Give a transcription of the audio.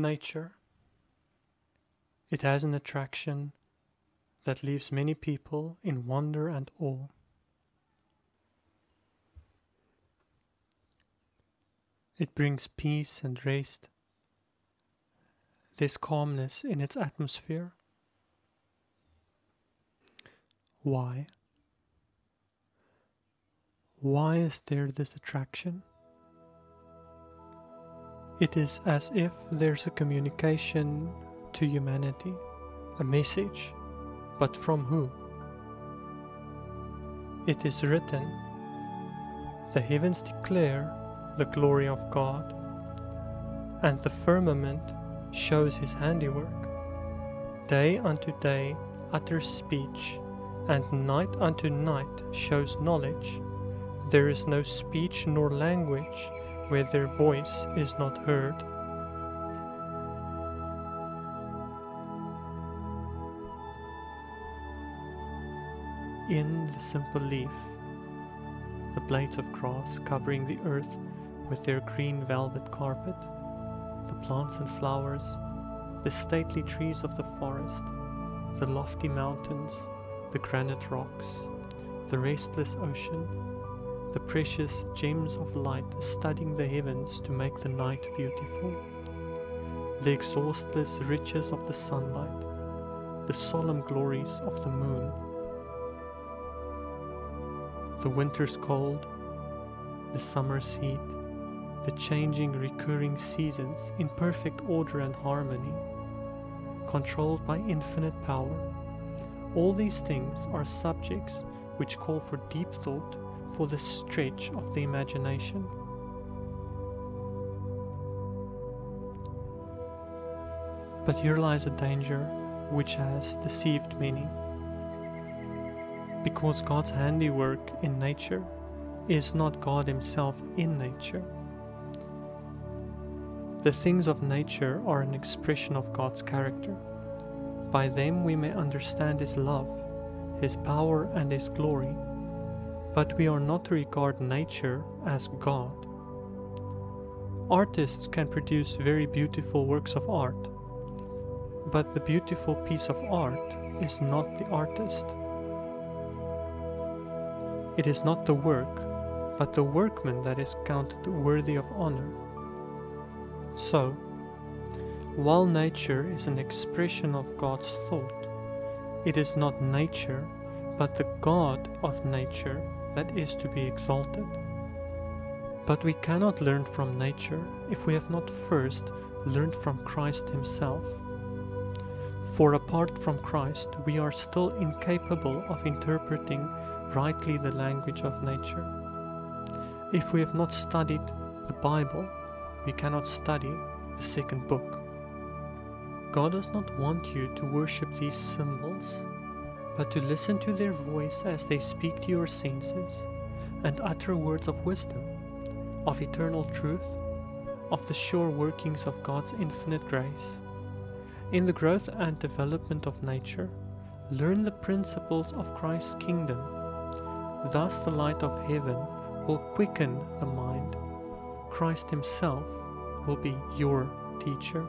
nature. It has an attraction that leaves many people in wonder and awe. It brings peace and rest. This calmness in its atmosphere. Why? Why is there this attraction? It is as if there's a communication to humanity, a message, but from who? It is written, the heavens declare the glory of God, and the firmament shows his handiwork. Day unto day utters speech, and night unto night shows knowledge. There is no speech nor language where their voice is not heard. In the simple leaf, the blades of grass covering the earth with their green velvet carpet, the plants and flowers, the stately trees of the forest, the lofty mountains, the granite rocks, the restless ocean, the precious gems of light studding the heavens to make the night beautiful, the exhaustless riches of the sunlight, the solemn glories of the moon, the winter's cold, the summer's heat, the changing recurring seasons in perfect order and harmony, controlled by infinite power. All these things are subjects which call for deep thought, for the stretch of the imagination. But here lies a danger which has deceived many, because God's handiwork in nature is not God himself in nature. The things of nature are an expression of God's character. By them we may understand his love, his power and his glory, but we are not to regard nature as God. Artists can produce very beautiful works of art, but the beautiful piece of art is not the artist. It is not the work, but the workman that is counted worthy of honor. So, while nature is an expression of God's thought, it is not nature, but the God of nature that is to be exalted. But we cannot learn from nature if we have not first learned from Christ himself. For apart from Christ, we are still incapable of interpreting rightly the language of nature. If we have not studied the Bible, we cannot study the second book. God does not want you to worship these symbols, but to listen to their voice as they speak to your senses and utter words of wisdom, of eternal truth, of the sure workings of God's infinite grace. In the growth and development of nature, learn the principles of Christ's kingdom. Thus the light of heaven will quicken the mind. Christ himself will be your teacher.